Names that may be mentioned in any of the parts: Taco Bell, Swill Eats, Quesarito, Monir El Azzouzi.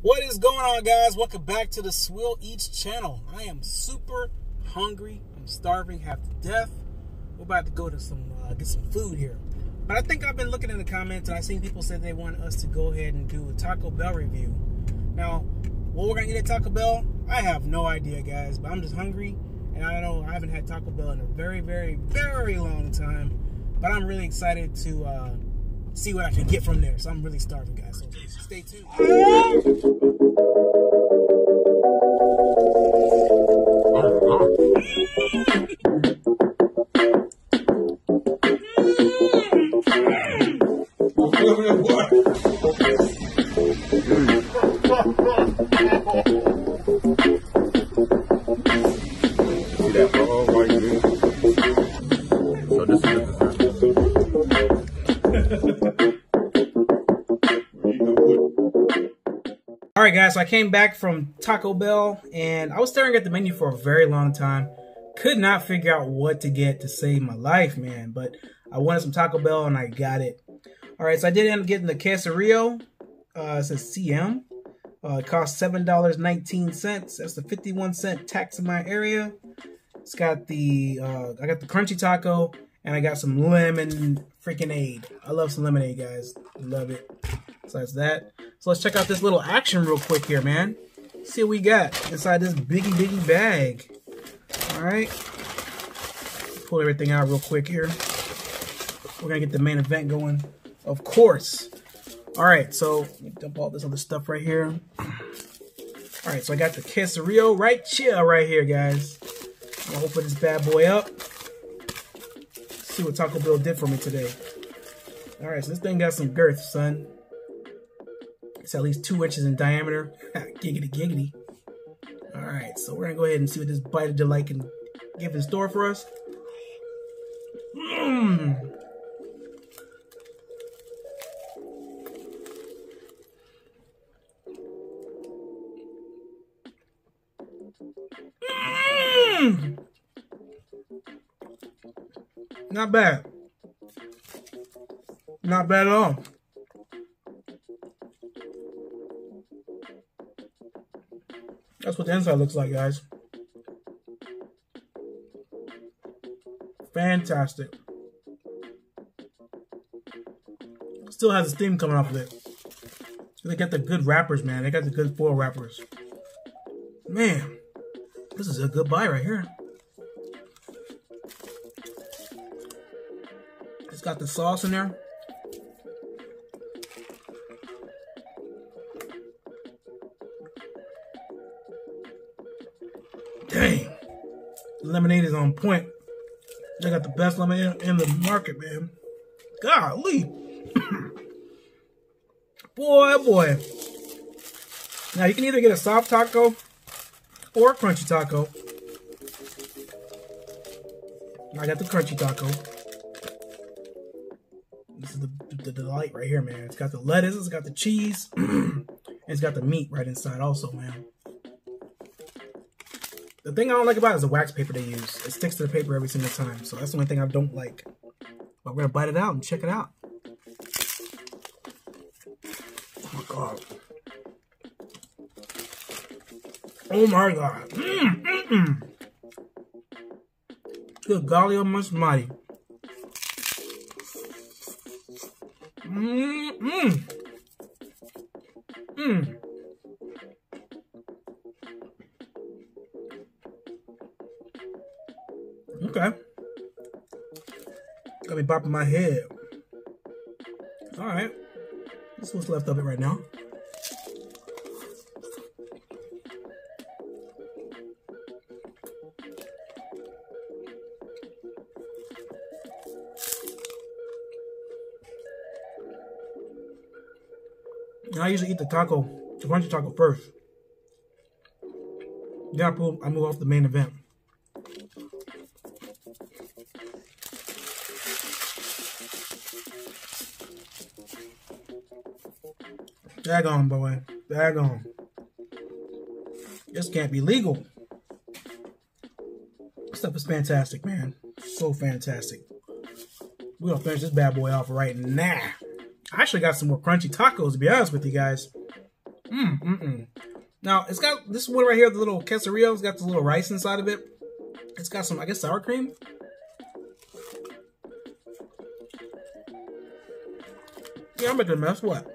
What is going on, guys? Welcome back to the Swill Eats channel. I am super hungry. I'm starving half to death. We're about to go to get some food here. But I think I've been looking in the comments and I've seen people say they want us to go ahead and do a Taco Bell review. Now, what we're going to get at Taco Bell, I have no idea, guys. But I'm just hungry. And I know I haven't had Taco Bell in a very, very, very long time. But I'm really excited to see what I can get from there. So I'm really starving, guys. So stay tuned. So this is the All right, guys, so I came back from Taco Bell and I was staring at the menu for a very long time. Could not figure out what to get to save my life, man, but I wanted some Taco Bell and I got it. All right, so I did end up getting the Quesarito. It says CM. It costs $7.19. That's the 51-cent tax in my area. It's got the I got the crunchy taco. And I got some lemon freaking aid. I love some lemonade, guys. Love it. Besides that. So let's check out this little action real quick here, man. See what we got inside this biggie bag. All right. Pull everything out real quick here. We're going to get the main event going, of course. All right. So let me dump all this other stuff right here. All right. So I got the Quesarito right chill right here, guys. I'm going to open this bad boy up. See what Taco Bell did for me today. All right, so this thing got some girth, son. It's at least 2 inches in diameter. Giggity, giggity. All right, so we're gonna go ahead and see what this bite of delight can give in store for us. Not bad. Not bad at all. That's what the inside looks like, guys. Fantastic. Still has the steam coming off of it. They got the good wrappers, man. They got the good foil wrappers. Man, this is a good buy right here. It's got the sauce in there. Dang. The lemonade is on point. They got the best lemonade in the market, man. Golly. Boy. Now, you can either get a soft taco or a crunchy taco. I got the crunchy taco. This is the delight right here, man. It's got the lettuce, it's got the cheese, and it's got the meat right inside also, man. The thing I don't like about it is the wax paper they use. It sticks to the paper every single time, so that's the only thing I don't like. But we're gonna bite it out and check it out. Oh my god. Oh my god. Good golly almighty. Okay. Got me bopping my head. Alright. That's what's left of it right now. I usually eat the crunchy taco first. Then I move off the main event. Dag on, boy. Dag on. This can't be legal. This stuff is fantastic, man. So fantastic. We're gonna finish this bad boy off right now. I actually got some more crunchy tacos, to be honest with you guys. Now, it's got this one right here, the little quesarito. It's got the little rice inside of it. It's got some, I guess, sour cream. Yeah, I'm making a mess. What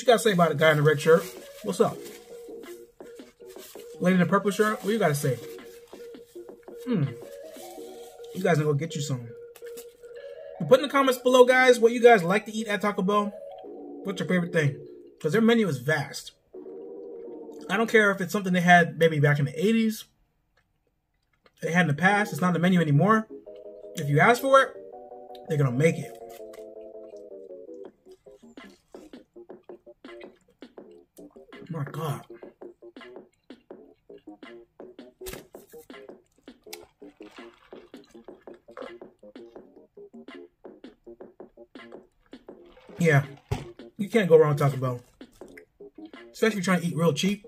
you got to say about the guy in the red shirt? What's up? Lady in the purple shirt? What you got to say? You guys are going to get you some. Put in the comments below, guys, what you guys like to eat at Taco Bell. What's your favorite thing? Because their menu is vast. I don't care if it's something they had maybe back in the 80s. They had in the past. It's not on the menu anymore. If you ask for it, they're going to make it. Oh my God. Yeah, you can't go wrong with Taco Bell. Especially if you're trying to eat real cheap.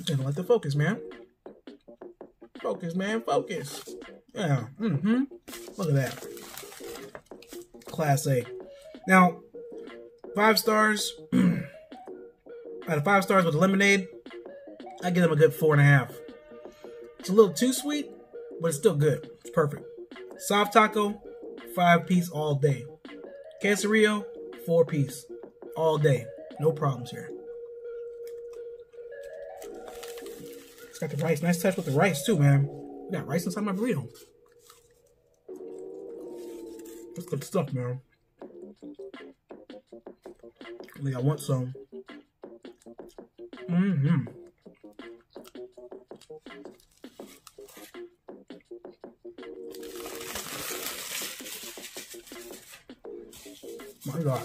I don't like the focus, man. Focus, man, focus. Yeah, Look at that. Class A. Now, 5 stars. Out of 5 stars with lemonade, I give them a good 4.5. It's a little too sweet, but it's still good. It's perfect. Soft taco, 5-piece all day. Quesarito, 4-piece all day. No problems here. It's got the rice. Nice touch with the rice too, man. We got rice inside my burrito. That's good stuff, man. I think I want some. My God.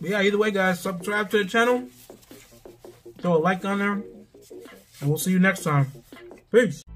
But yeah, either way, guys, subscribe to the channel. Throw a like on there. And we'll see you next time. Peace.